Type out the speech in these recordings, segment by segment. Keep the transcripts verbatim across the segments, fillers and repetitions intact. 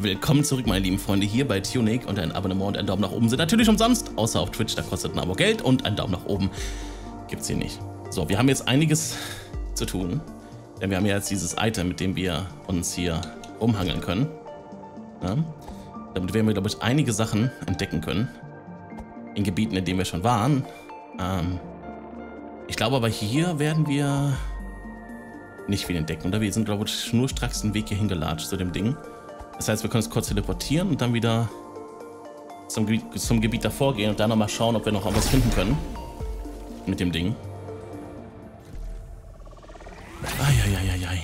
Willkommen zurück, meine lieben Freunde, hier bei Tunic, und ein Abonnement und ein Daumen nach oben sind natürlich umsonst, außer auf Twitch, da kostet ein Abo Geld und ein Daumen nach oben gibt es hier nicht. So, wir haben jetzt einiges zu tun, denn wir haben ja jetzt dieses Item, mit dem wir uns hier rumhangeln können. Ja? Damit werden wir, glaube ich, einige Sachen entdecken können in Gebieten, in denen wir schon waren. Ähm, ich glaube aber, hier werden wir nicht viel entdecken. Oder wir sind, glaube ich, schnurstracks den Weg hier hingelatscht zu dem Ding. Das heißt, wir können es kurz teleportieren und dann wieder zum Gebiet, zum Gebiet davor gehen und da nochmal schauen, ob wir noch was finden können mit dem Ding. Eieieiei.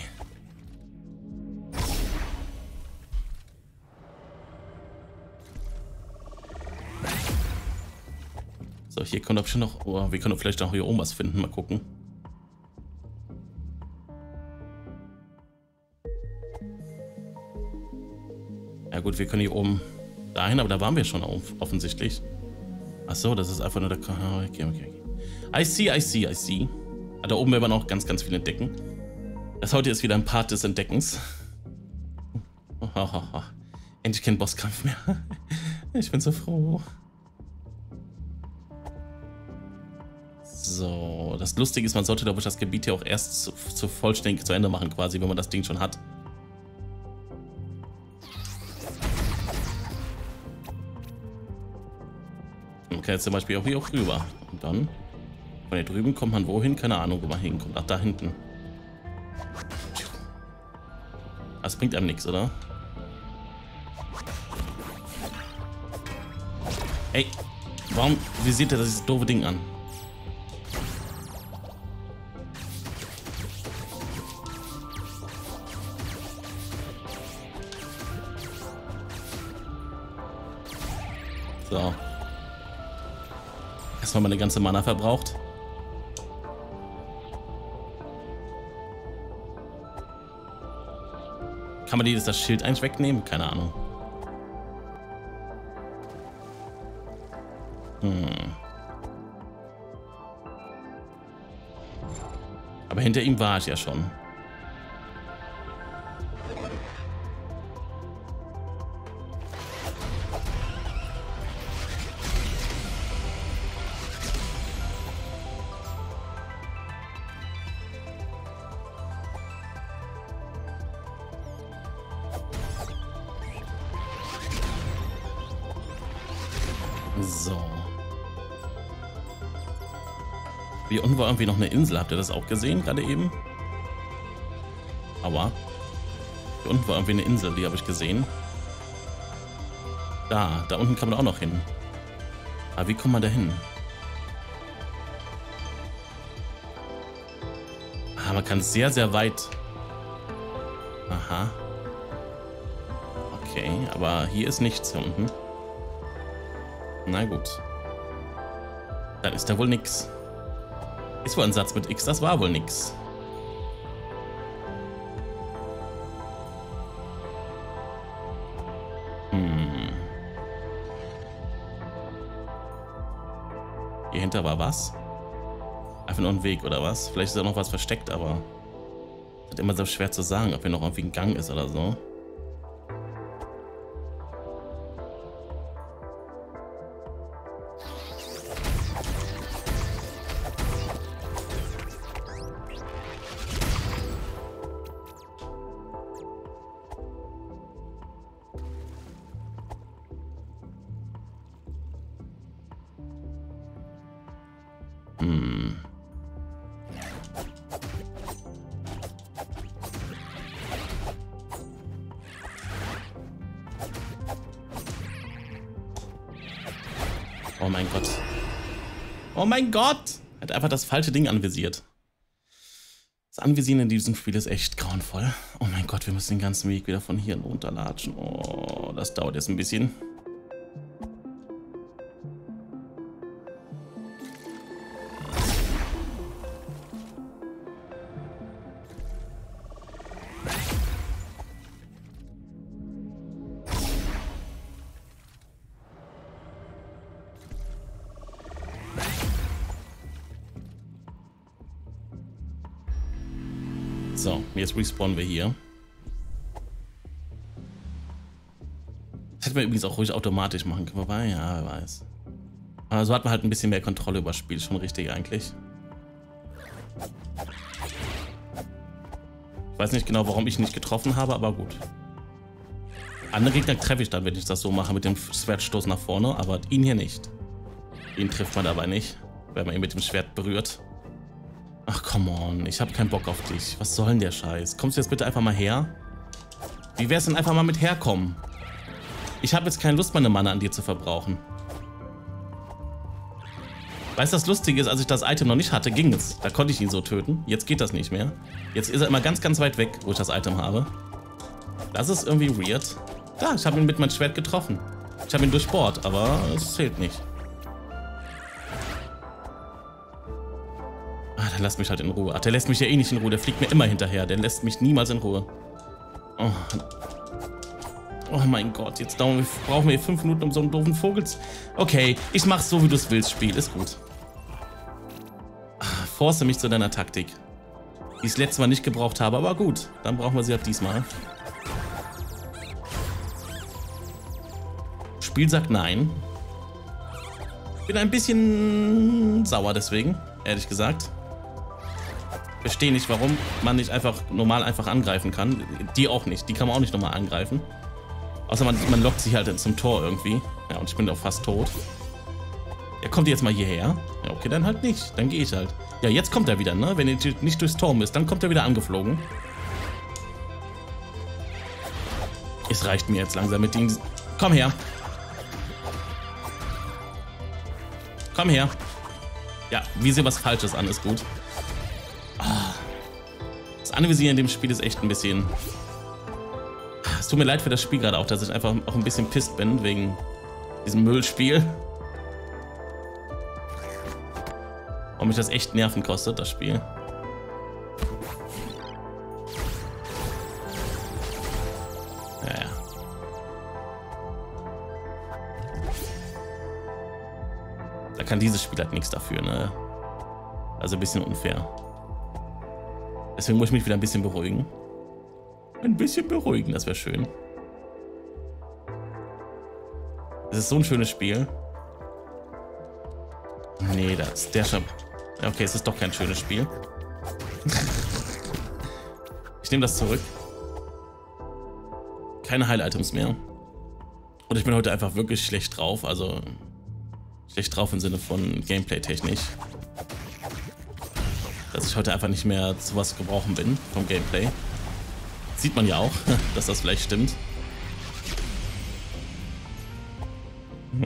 So, hier können wir schon noch... Oh, wir können vielleicht auch hier oben was finden. Mal gucken. Ja gut, wir können hier oben dahin, aber da waren wir schon auf, offensichtlich. Ach so, das ist einfach nur der... Okay, okay, okay. I see, I see, I see. Aber da oben werden wir noch ganz, ganz viel entdecken. Das heute ist wieder ein Part des Entdeckens. Oh, oh, oh, oh. Endlich kein Bosskampf mehr. Ich bin so froh. So, das Lustige ist, man sollte, glaube ich, das Gebiet hier auch erst zu, zu vollständig zu Ende machen, quasi, wenn man das Ding schon hat. Okay, jetzt zum Beispiel auch hier auch rüber. Und dann, von hier drüben kommt man wohin? Keine Ahnung, wo man hinkommt. Ach, da hinten. Das bringt einem nichts, oder? Ey, warum visiert er das doofe Ding an? So. Erstmal meine ganze Mana verbraucht. Kann man dieses das Schild eigentlich wegnehmen? Keine Ahnung. Hm. Aber hinter ihm war ich ja schon. So. Hier unten war irgendwie noch eine Insel. Habt ihr das auch gesehen, gerade eben? Aua. Hier unten war irgendwie eine Insel, die habe ich gesehen. Da, da unten kann man auch noch hin. Aber wie kommt man da hin? Ah, man kann sehr, sehr weit... Aha. Okay, aber hier ist nichts hier unten. Na gut. Dann ist da wohl nix. Ist wohl ein Satz mit X, das war wohl nix. Hm. Hier hinter war was? Einfach nur ein Weg oder was? Vielleicht ist da noch was versteckt, aber... Es ist immer so schwer zu sagen, ob hier noch irgendwie ein Gang ist oder so. Oh mein Gott. Oh mein Gott! Hat einfach das falsche Ding anvisiert. Das Anvisieren in diesem Spiel ist echt grauenvoll. Oh mein Gott, wir müssen den ganzen Weg wieder von hier runterlatschen. Oh, das dauert jetzt ein bisschen. So, jetzt respawnen wir hier. Das hätte man übrigens auch ruhig automatisch machen können. Wobei, ja, wer weiß. Aber so hat man halt ein bisschen mehr Kontrolle über das Spiel. Schon richtig eigentlich. Ich weiß nicht genau, warum ich nicht getroffen habe, aber gut. Andere Gegner treffe ich dann, wenn ich das so mache, mit dem Schwertstoß nach vorne, aber ihn hier nicht. Ihn trifft man dabei nicht, wenn man ihn mit dem Schwert berührt. Ach, come on, ich habe keinen Bock auf dich. Was soll denn der Scheiß? Kommst du jetzt bitte einfach mal her? Wie wär's denn einfach mal mit herkommen? Ich habe jetzt keine Lust, meine Mana an dir zu verbrauchen. Weißt du, das Lustige ist, als ich das Item noch nicht hatte, ging es. Da konnte ich ihn so töten. Jetzt geht das nicht mehr. Jetzt ist er immer ganz, ganz weit weg, wo ich das Item habe. Das ist irgendwie weird. Da, ich habe ihn mit meinem Schwert getroffen. Ich habe ihn durchbohrt, aber es zählt nicht. Ah, der lässt mich halt in Ruhe. Ach, der lässt mich ja eh nicht in Ruhe. Der fliegt mir immer hinterher. Der lässt mich niemals in Ruhe. Oh, oh mein Gott, jetzt dauern, brauchen wir fünf Minuten um so einen doofen Vogel zu... Okay, ich mach's so, wie du es willst, Spiel. Ist gut. Ach, force mich zu deiner Taktik. Die ich das letzte Mal nicht gebraucht habe, aber gut. Dann brauchen wir sie ab diesmal. Spiel sagt nein. Ich bin ein bisschen sauer deswegen, ehrlich gesagt. Ich verstehe nicht, warum man nicht einfach normal einfach angreifen kann. Die auch nicht. Die kann man auch nicht nochmal angreifen. Außer man, man lockt sich halt zum Tor irgendwie. Ja, und ich bin auch fast tot. Ja, kommt ihr jetzt mal hierher? Ja, okay, dann halt nicht. Dann gehe ich halt. Ja, jetzt kommt er wieder, ne? Wenn ihr nicht durchs Tor müsst, dann kommt er wieder angeflogen. Es reicht mir jetzt langsam mit dem... Komm her. Komm her. Ja, visier was Falsches an, ist gut. Das Anvisieren in dem Spiel ist echt ein bisschen... Es tut mir leid für das Spiel gerade auch, dass ich einfach auch ein bisschen pisst bin wegen diesem Müllspiel. Und mich das echt Nerven kostet, das Spiel. Ja, ja. Da kann dieses Spiel halt nichts dafür, ne? Also ein bisschen unfair. Deswegen muss ich mich wieder ein bisschen beruhigen. Ein bisschen beruhigen, das wäre schön. Das ist so ein schönes Spiel. Nee, da ist der schon... Okay, es ist doch kein schönes Spiel. Ich nehme das zurück. Keine Heil-Items mehr. Und ich bin heute einfach wirklich schlecht drauf, also... Schlecht drauf im Sinne von Gameplay-technisch. Dass ich heute einfach nicht mehr zu was gebrauchen bin vom Gameplay. Sieht man ja auch, dass das vielleicht stimmt.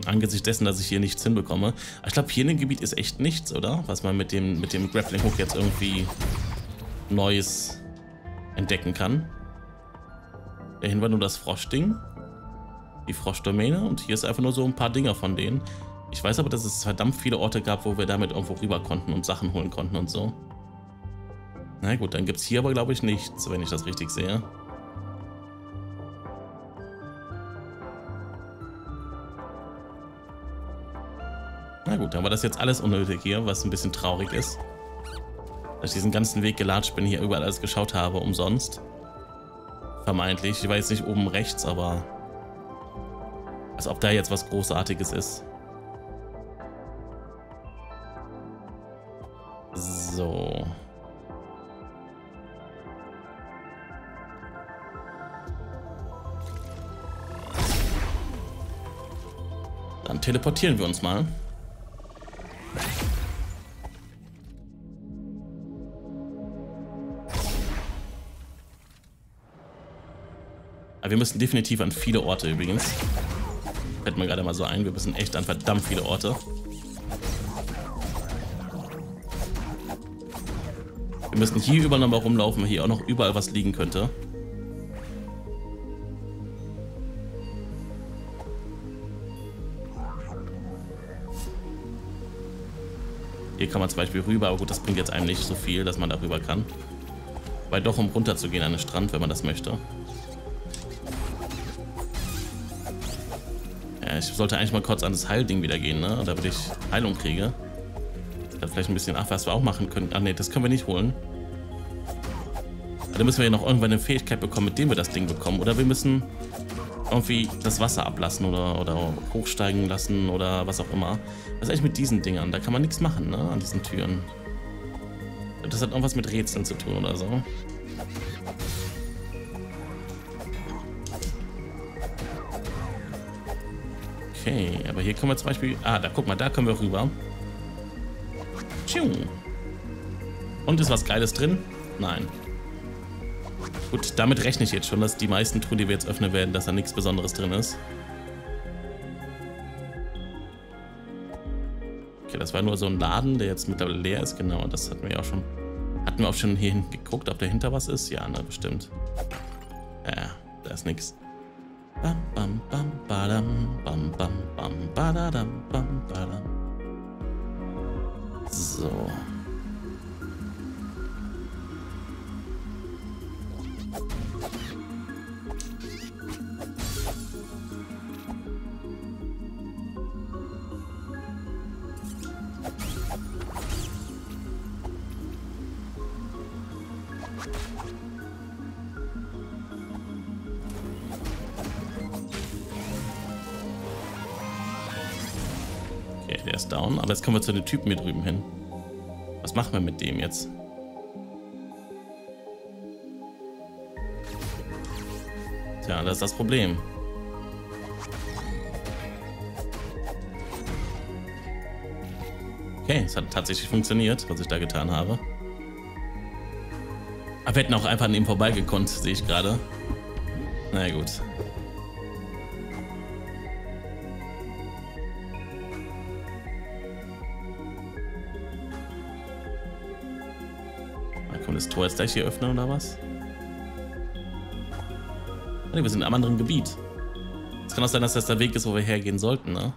Angesichts dessen, dass ich hier nichts hinbekomme. Ich glaube, hier in dem Gebiet ist echt nichts, oder? Was man mit dem, mit dem Grappling Hook jetzt irgendwie Neues entdecken kann. Der Hinweis nur das Froschding. Die Froschdomäne. Und hier ist einfach nur so ein paar Dinger von denen. Ich weiß aber, dass es verdammt viele Orte gab, wo wir damit irgendwo rüber konnten und Sachen holen konnten und so. Na gut, dann gibt es hier aber, glaube ich, nichts, wenn ich das richtig sehe. Na gut, dann war das jetzt alles unnötig hier, was ein bisschen traurig ist. Dass ich diesen ganzen Weg gelatscht bin, hier überall alles geschaut habe, umsonst. Vermeintlich. Ich war jetzt nicht oben rechts, aber... Als ob da jetzt was Großartiges ist. So... Dann teleportieren wir uns mal. Aber wir müssen definitiv an viele Orte übrigens. Fällt mir gerade mal so ein, wir müssen echt an verdammt viele Orte. Wir müssen hier überall nochmal rumlaufen, weil hier auch noch überall was liegen könnte. Hier kann man zum Beispiel rüber, aber gut, das bringt jetzt einem nicht so viel, dass man da rüber kann. Weil doch, um runter zu gehen an den Strand, wenn man das möchte. Ja, ich sollte eigentlich mal kurz an das Heilding wieder gehen, ne? Damit ich Heilung kriege. Da vielleicht ein bisschen, ach, was wir auch machen können. Ah ne, das können wir nicht holen. Aber dann müssen wir ja noch irgendwann eine Fähigkeit bekommen, mit der wir das Ding bekommen. Oder wir müssen irgendwie das Wasser ablassen oder, oder hochsteigen lassen oder was auch immer. Was ist eigentlich mit diesen Dingern? Da kann man nichts machen, ne? An diesen Türen. Das hat irgendwas mit Rätseln zu tun oder so. Okay, aber hier können wir zum Beispiel... Ah, da guck mal, da können wir rüber. Tschiu. Und ist was Geiles drin? Nein. Gut, damit rechne ich jetzt schon, dass die meisten Truhen, die wir jetzt öffnen werden, dass da nichts Besonderes drin ist. Okay, das war nur so ein Laden, der jetzt mittlerweile leer ist. Genau, das hatten wir auch schon. Hatten wir auch schon hierhin geguckt, ob dahinter was ist? Ja, ne, bestimmt. Ja, da ist nichts. Bam, bam, bam, badam, bam, bam, bam, badadam, bam, badam. So. Down. Aber jetzt kommen wir zu den Typen hier drüben hin. Was machen wir mit dem jetzt? Tja, das ist das Problem. Okay, es hat tatsächlich funktioniert, was ich da getan habe. Aber wir hätten auch einfach an ihm vorbeigekonnt, sehe ich gerade. Na ja, gut. Das Tor jetzt gleich hier öffnen oder was? Ne, wir sind in einem anderen Gebiet. Es kann auch sein, dass das der Weg ist, wo wir hergehen sollten, ne?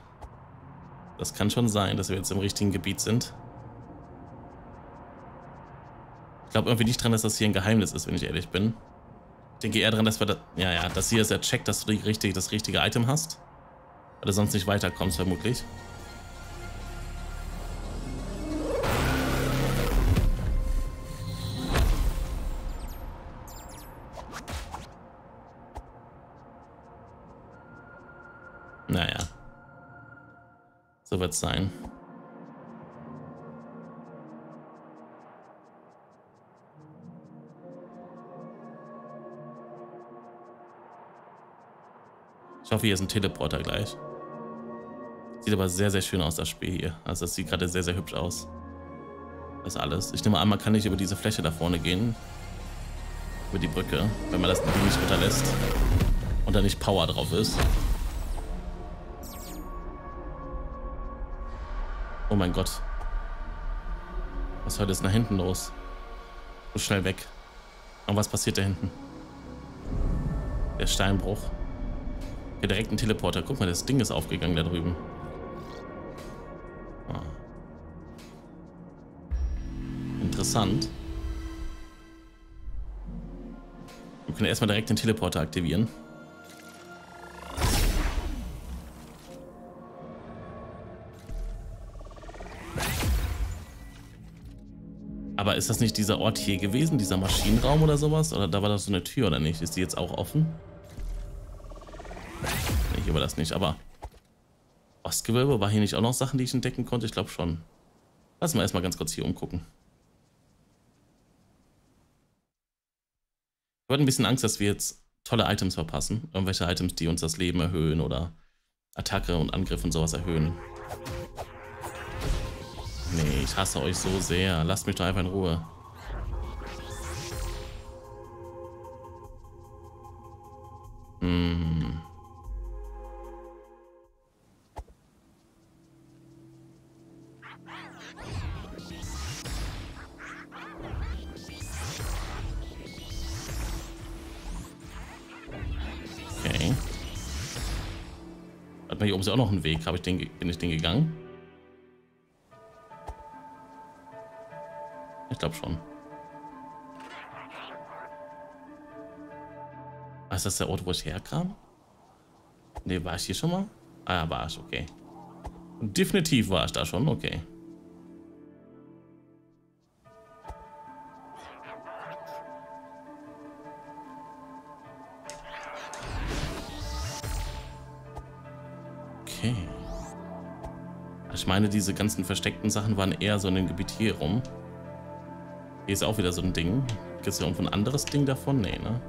Das kann schon sein, dass wir jetzt im richtigen Gebiet sind. Ich glaube irgendwie nicht dran, dass das hier ein Geheimnis ist, wenn ich ehrlich bin. Ich denke eher dran, dass wir das... Ja, ja, das hier ist der Check, dass du die richtige, das richtige Item hast. Weil du sonst nicht weiterkommst, vermutlich. Naja. So wird's sein. Ich hoffe, hier ist ein Teleporter gleich. Sieht aber sehr, sehr schön aus, das Spiel hier. Also das sieht gerade sehr, sehr hübsch aus. Das alles. Ich nehme an, man kann nicht über diese Fläche da vorne gehen. Über die Brücke, wenn man das Ding nicht runterlässt. Und da nicht Power drauf ist. Oh mein Gott. Was heute ist nach hinten los? So schnell weg. Und was passiert da hinten? Der Steinbruch. Der direkte Teleporter. Guck mal, das Ding ist aufgegangen da drüben. Ah. Interessant. Wir können erstmal direkt den Teleporter aktivieren. Aber ist das nicht dieser Ort hier gewesen, dieser Maschinenraum oder sowas? Oder da war das so eine Tür oder nicht? Ist die jetzt auch offen? Nee, hier war das nicht, aber... Ostgewölbe, war hier nicht auch noch Sachen, die ich entdecken konnte? Ich glaube schon. Lass mal erstmal ganz kurz hier umgucken. Ich hatte ein bisschen Angst, dass wir jetzt tolle Items verpassen. Irgendwelche Items, die uns das Leben erhöhen oder Attacke und Angriff und sowas erhöhen. Nee, ich hasse euch so sehr. Lasst mich doch einfach in Ruhe. Hm. Okay. Warte mal, hier oben ist ja auch noch ein Weg. Hab ich den, bin ich den gegangen? Ich glaube schon. Ah, ist das der Ort, wo ich herkam? Ne, war ich hier schon mal? Ah, ja, war ich, okay. Definitiv war ich da schon, okay. Okay. Ich meine, diese ganzen versteckten Sachen waren eher so in dem Gebiet hier rum. Hier ist auch wieder so ein Ding. Gibt es hier irgendwo ein anderes Ding davon? Nee, ne?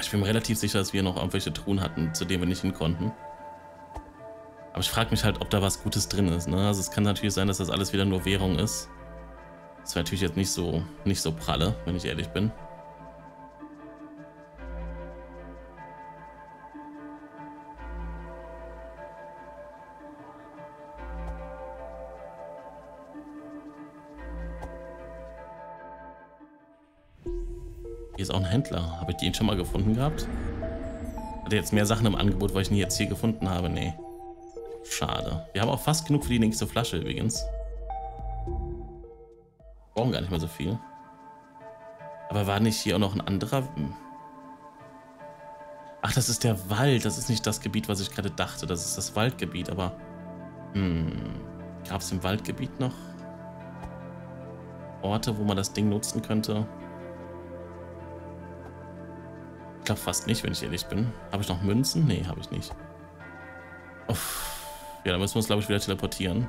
Ich bin mir relativ sicher, dass wir noch irgendwelche Truhen hatten, zu denen wir nicht hin konnten. Aber ich frage mich halt, ob da was Gutes drin ist, ne? Also es kann natürlich sein, dass das alles wieder nur Währung ist. Das wäre natürlich jetzt nicht so, nicht so pralle, wenn ich ehrlich bin. Hier ist auch ein Händler. Habe ich den schon mal gefunden gehabt? Hat er jetzt mehr Sachen im Angebot, weil ich ihn jetzt hier gefunden habe? Nee. Schade. Wir haben auch fast genug für die nächste Flasche übrigens. Wir brauchen gar nicht mehr so viel. Aber war nicht hier auch noch ein anderer? Ach, das ist der Wald. Das ist nicht das Gebiet, was ich gerade dachte. Das ist das Waldgebiet, aber... Hm. Gab es im Waldgebiet noch Orte, wo man das Ding nutzen könnte? Ich glaube fast nicht, wenn ich ehrlich bin. Habe ich noch Münzen? Nee, habe ich nicht. Uff. Ja, da müssen wir uns, glaube ich, wieder teleportieren.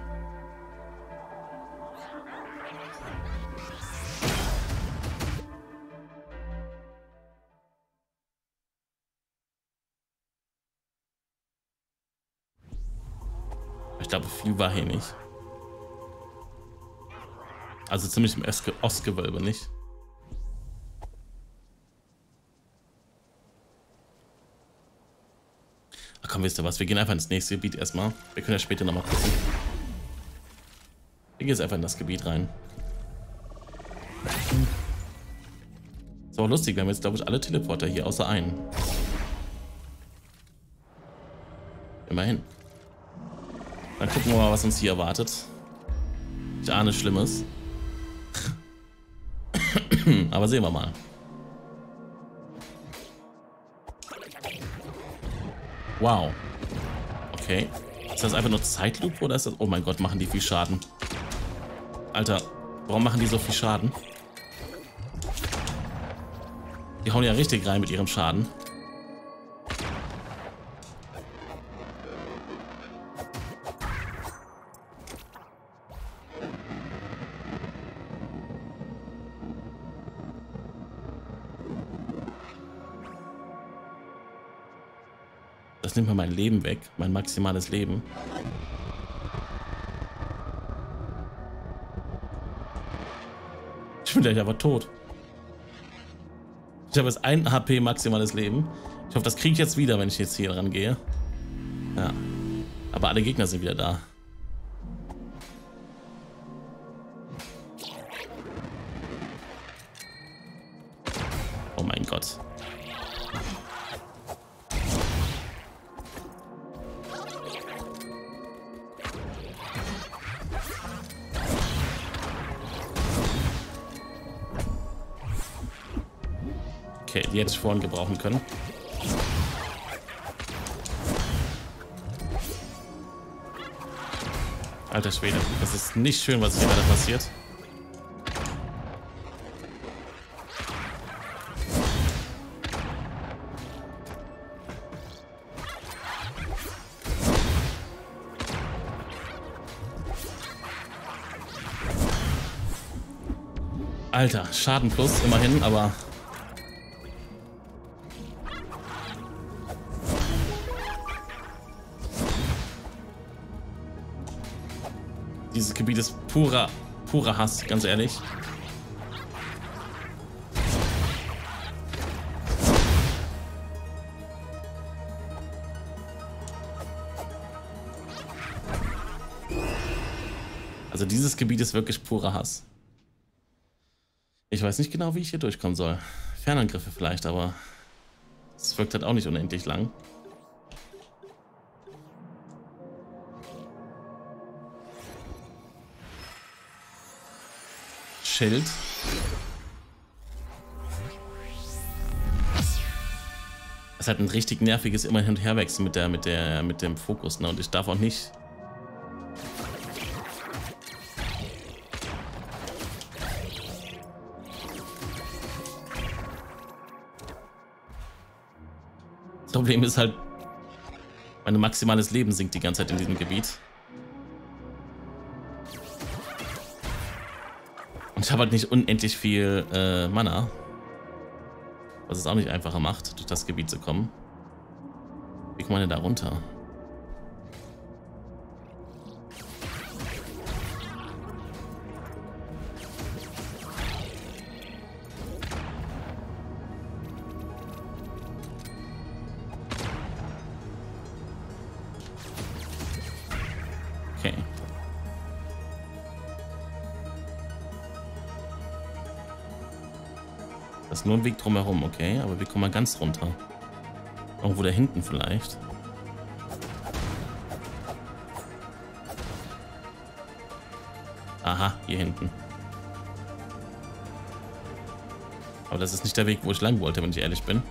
Ich glaube, viel war hier nicht. Also ziemlich im Ostgewölbe nicht. Komm, wisst ihr was? Wir gehen einfach ins nächste Gebiet erstmal. Wir können ja später nochmal gucken. Wir gehen jetzt einfach in das Gebiet rein. Ist auch lustig, wir haben jetzt, glaube ich, alle Teleporter hier, außer einen. Immerhin. Dann gucken wir mal, was uns hier erwartet. Ich ahne Schlimmes. Aber sehen wir mal. Wow. Okay. Ist das einfach nur Zeitloop oder ist das... Oh mein Gott, machen die viel Schaden. Alter, warum machen die so viel Schaden? Die hauen ja richtig rein mit ihrem Schaden. Nimmt mir mein Leben weg, mein maximales Leben. Ich bin gleich aber tot. Ich habe jetzt ein H P maximales Leben. Ich hoffe, das kriege ich jetzt wieder, wenn ich jetzt hier dran gehe. Ja. Aber alle Gegner sind wieder da. Oh mein Gott. Okay, die hätte ich vorhin gebrauchen können. Alter Schwede, das ist nicht schön, was hier gerade passiert. Alter, Schaden plus, immerhin, aber... Dieses Gebiet ist purer, purer Hass, ganz ehrlich. Also dieses Gebiet ist wirklich purer Hass. Ich weiß nicht genau, wie ich hier durchkommen soll. Fernangriffe vielleicht, aber es wirkt halt auch nicht unendlich lang. Schild. Es hat ein richtig nerviges immer hin und her wechseln mit der mit der mit dem Fokus, ne? Und ich darf auch nicht. Das Problem ist halt, Mein maximales Leben sinkt die ganze Zeit in diesem Gebiet. Und ich habe halt nicht unendlich viel äh, Mana. Was es auch nicht einfacher macht, durch das Gebiet zu kommen. Wie komme ich denn da runter? Nur ein Weg drumherum, okay, aber wir kommen mal ganz runter. Irgendwo da hinten vielleicht. Aha, hier hinten. Aber das ist nicht der Weg, wo ich lang wollte, wenn ich ehrlich bin.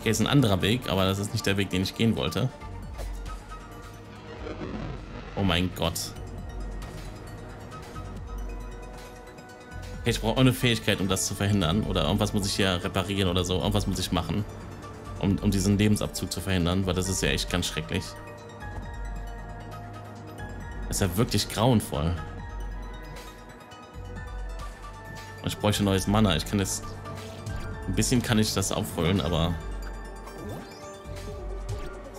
Okay, ist ein anderer Weg, aber das ist nicht der Weg, den ich gehen wollte. Oh mein Gott. Okay, ich brauche auch eine Fähigkeit, um das zu verhindern. Oder irgendwas muss ich hier reparieren oder so. Irgendwas muss ich machen, um, um diesen Lebensabzug zu verhindern. Weil das ist ja echt ganz schrecklich. Das ist ja wirklich grauenvoll. Und ich bräuchte neues Mana. Ich kann jetzt... Ein bisschen kann ich das auffüllen, aber...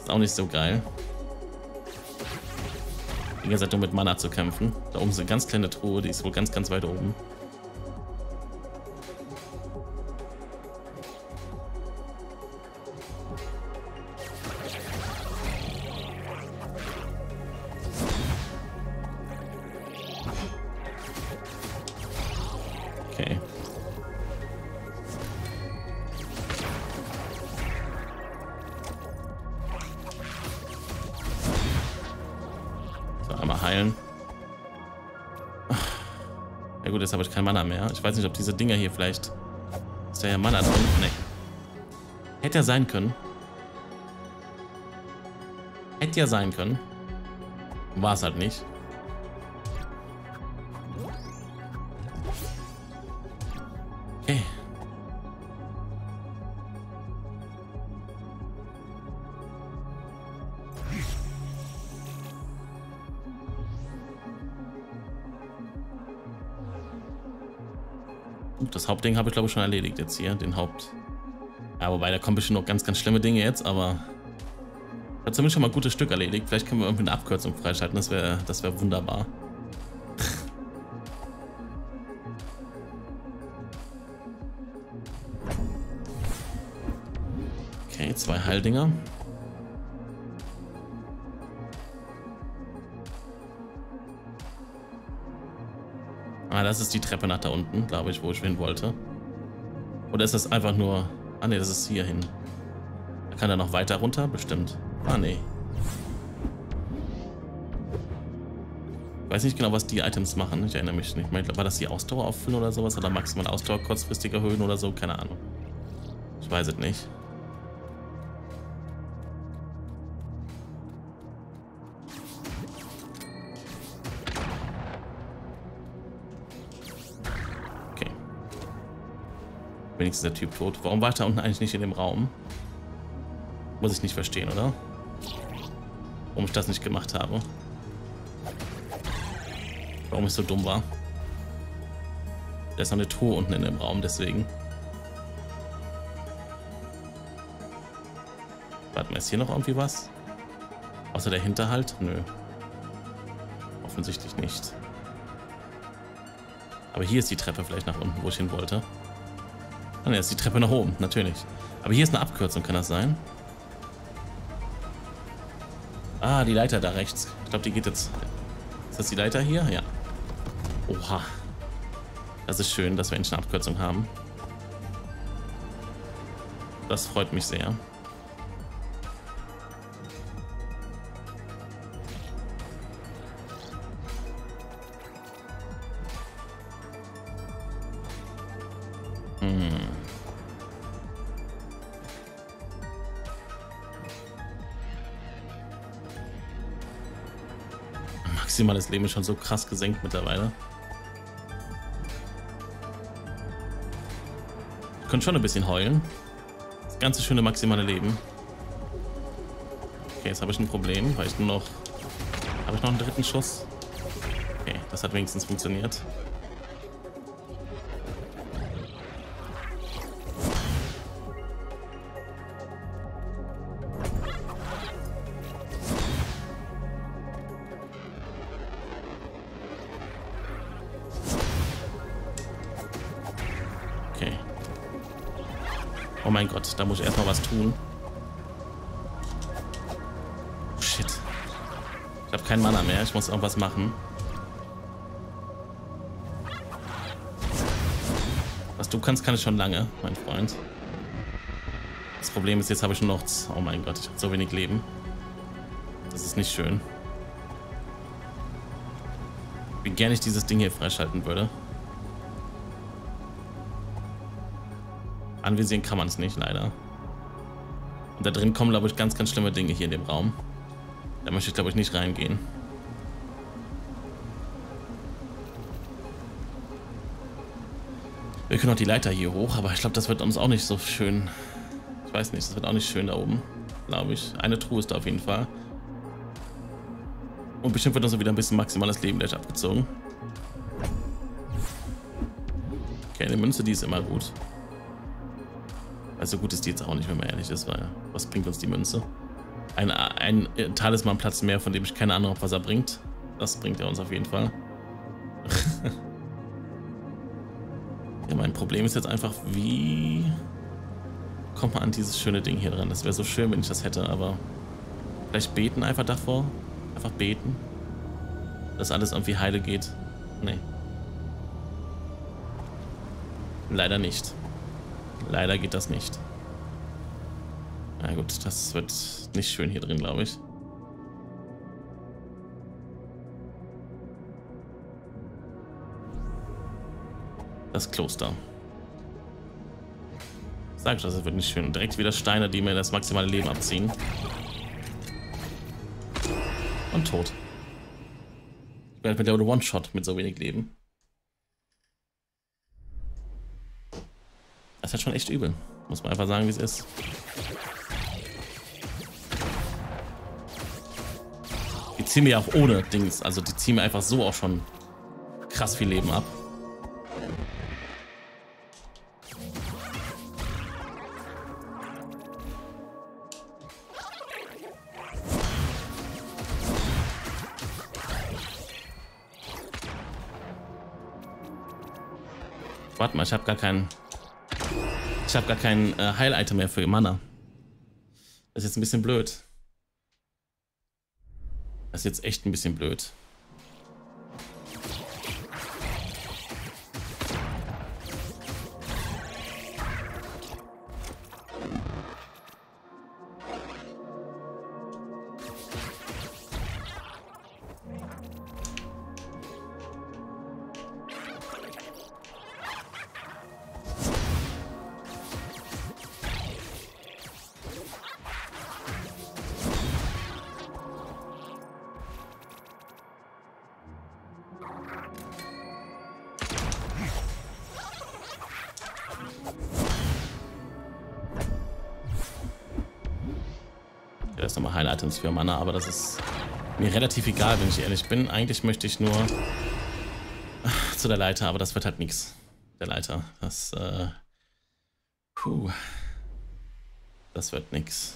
auch nicht so geil. Wie gesagt, nur mit Mana zu kämpfen. Da oben ist eine ganz kleine Truhe, die ist wohl ganz, ganz weit oben. Jetzt habe ich kein Mana mehr. Ich weiß nicht, ob diese Dinger hier vielleicht... Ist da ja Mana drin? Nee. Hätte ja sein können. Hätte ja sein können. War es halt nicht. Okay. Das Hauptding habe ich glaube ich schon erledigt jetzt hier, den Haupt. Ja, wobei, da kommen bestimmt noch ganz, ganz schlimme Dinge jetzt, aber... Ich habe zumindest schon mal ein gutes Stück erledigt. Vielleicht können wir irgendwie eine Abkürzung freischalten, das wäre das wäre wunderbar. Okay, zwei Heildinger. Ah, das ist die Treppe nach da unten, glaube ich, wo ich hin wollte. Oder ist das einfach nur... Ah, ne, das ist hier hin. Kann er noch weiter runter? Bestimmt. Ah, ne. Ich weiß nicht genau, was die Items machen. Ich erinnere mich nicht. War das die Ausdauer auffüllen oder sowas? Oder maximal Ausdauer kurzfristig erhöhen oder so? Keine Ahnung. Ich weiß es nicht. Wenigstens der Typ tot. Warum war ich da unten eigentlich nicht in dem Raum? Muss ich nicht verstehen, oder? Warum ich das nicht gemacht habe. Warum ich so dumm war. Da ist noch eine Truhe unten in dem Raum, deswegen. Warte mal, ist hier noch irgendwie was? Außer der Hinterhalt? Nö. Offensichtlich nicht. Aber hier ist die Treppe vielleicht nach unten, wo ich hin wollte. Ah, jetzt ist die Treppe nach oben, natürlich. Aber hier ist eine Abkürzung, kann das sein? Ah, die Leiter da rechts. Ich glaube, die geht jetzt... Ist das die Leiter hier? Ja. Oha. Das ist schön, dass wir endlich eine Abkürzung haben. Das freut mich sehr. maximales Leben ist schon so krass gesenkt mittlerweile. Ich könnte schon ein bisschen heulen. Das ganze schöne maximale Leben. Okay, jetzt habe ich ein Problem, weil ich nur noch... Habe ich noch einen dritten Schuss? Okay, das hat wenigstens funktioniert. Okay. Oh mein Gott, da muss ich erstmal was tun. Kein Mana mehr, ich muss irgendwas machen. Was du kannst, kann ich schon lange, mein Freund. Das Problem ist, jetzt habe ich nur noch... Oh mein Gott, ich habe so wenig Leben. Das ist nicht schön. Wie gerne ich dieses Ding hier freischalten würde. Anvisieren kann man es nicht, leider. Und da drin kommen, glaube ich, ganz, ganz schlimme Dinge hier in dem Raum. Da möchte ich, glaube ich, nicht reingehen. Wir können auch die Leiter hier hoch, aber ich glaube, das wird uns auch nicht so schön. Ich weiß nicht, das wird auch nicht schön da oben, glaube ich. Eine Truhe ist da auf jeden Fall. Und bestimmt wird uns auch wieder ein bisschen maximales Leben gleich abgezogen. Okay, eine Münze, die ist immer gut. Also gut ist die jetzt auch nicht, wenn man ehrlich ist, weil was bringt uns die Münze? Ein, ein Talismanplatz mehr, von dem ich keine Ahnung habe, was er bringt. Das bringt er uns auf jeden Fall. Ja, mein Problem ist jetzt einfach, wie kommt man an dieses schöne Ding hier dran? Das wäre so schön, wenn ich das hätte, aber vielleicht beten einfach davor. Einfach beten. Dass alles irgendwie heile geht. Nee. Leider nicht. Leider geht das nicht. Na gut, das wird nicht schön hier drin, glaube ich. Das Kloster. Sag ich, das wird nicht schön. Und direkt wieder Steine, die mir das maximale Leben abziehen. Und tot. Ich werde mit der One-Shot mit so wenig Leben. Das ist halt schon echt übel. Muss man einfach sagen, wie es ist. Die ziehen mir auch ohne Dings, also die ziehen mir einfach so auch schon krass viel Leben ab. Warte mal, ich habe gar keinen, ich habe gar kein äh, Heil-Item mehr für Mana. Das ist jetzt ein bisschen blöd. Das ist jetzt echt ein bisschen blöd. Das ist nochmal Heil-Items für Mana, aber das ist mir relativ egal, wenn ich ehrlich bin. Eigentlich möchte ich nur zu der Leiter, aber das wird halt nichts. Der Leiter, das, äh, puh, das wird nichts.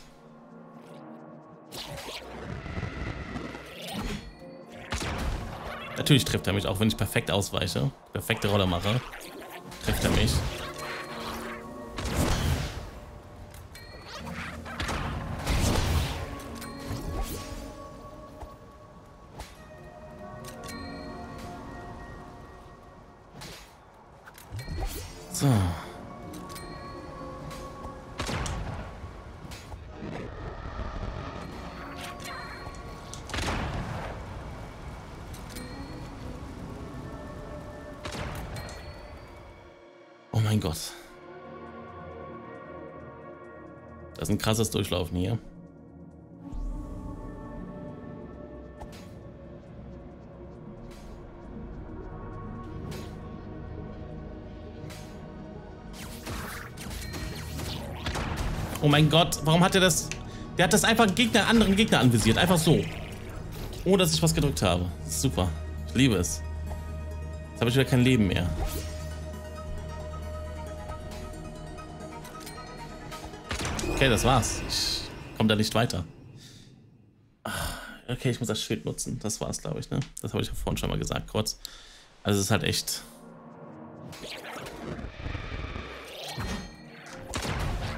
Natürlich trifft er mich, auch wenn ich perfekt ausweiche, perfekte Rolle mache, trifft er mich. So. Oh mein Gott. Das ist ein krasses Durchlaufen hier. Oh mein Gott, warum hat er das... Der hat das einfach Gegner, anderen Gegner anvisiert. Einfach so. Ohne, dass ich was gedrückt habe. Das ist super. Ich liebe es. Jetzt habe ich wieder kein Leben mehr. Okay, das war's. Ich komme da nicht weiter. Okay, ich muss das Schild nutzen. Das war's, glaube ich, ne? Das habe ich ja vorhin schon mal gesagt, kurz. Also es ist halt echt...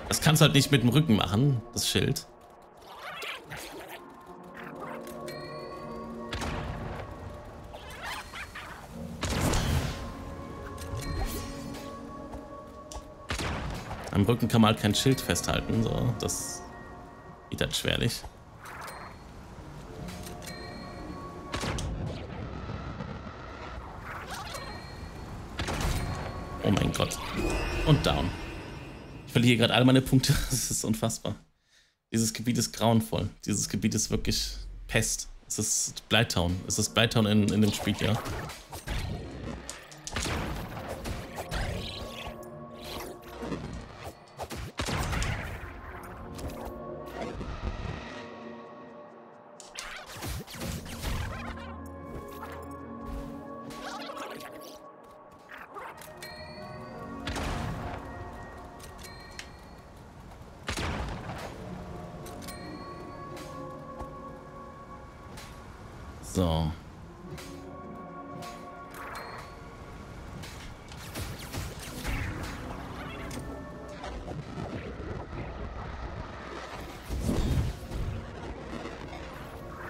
Das kannst du halt nicht mit dem Rücken machen, das Schild. Am Rücken kann man halt kein Schild festhalten, so, das geht halt schwerlich. Oh mein Gott. Und down. Ich verliere gerade alle meine Punkte. Das ist unfassbar. Dieses Gebiet ist grauenvoll. Dieses Gebiet ist wirklich Pest. Es ist Blighttown. Es ist Blighttown in, in dem Spiel, ja. So.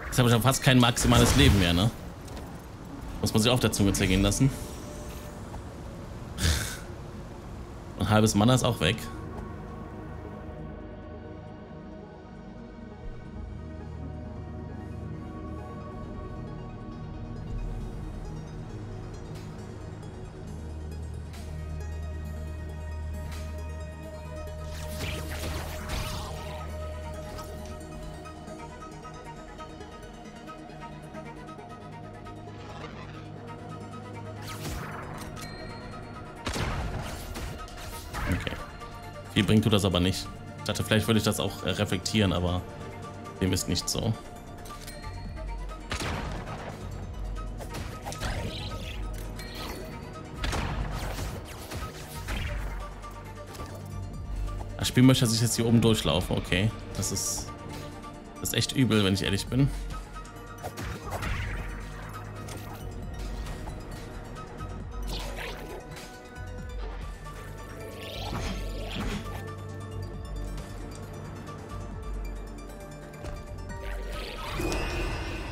Jetzt habe ich ja fast kein maximales Leben mehr, ne? Muss man sich auch der Zunge zergehen lassen. Ein halbes Mana ist auch weg. Viel bringt du das aber nicht. Ich dachte, vielleicht würde ich das auch reflektieren, aber dem ist nicht so. Das Spiel möchte, dass ich jetzt hier oben durchlaufe. Okay, das ist, das ist echt übel, wenn ich ehrlich bin.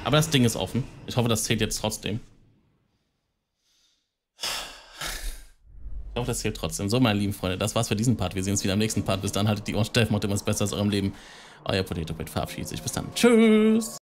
Aber das Ding ist offen. Ich hoffe, das zählt jetzt trotzdem. Ich hoffe, das zählt trotzdem. So, meine lieben Freunde, das war's für diesen Part. Wir sehen uns wieder im nächsten Part. Bis dann, haltet die Ohren steif, macht immer das Beste aus eurem Leben. Euer Potatoe Pet verabschiedet sich. Bis dann. Tschüss!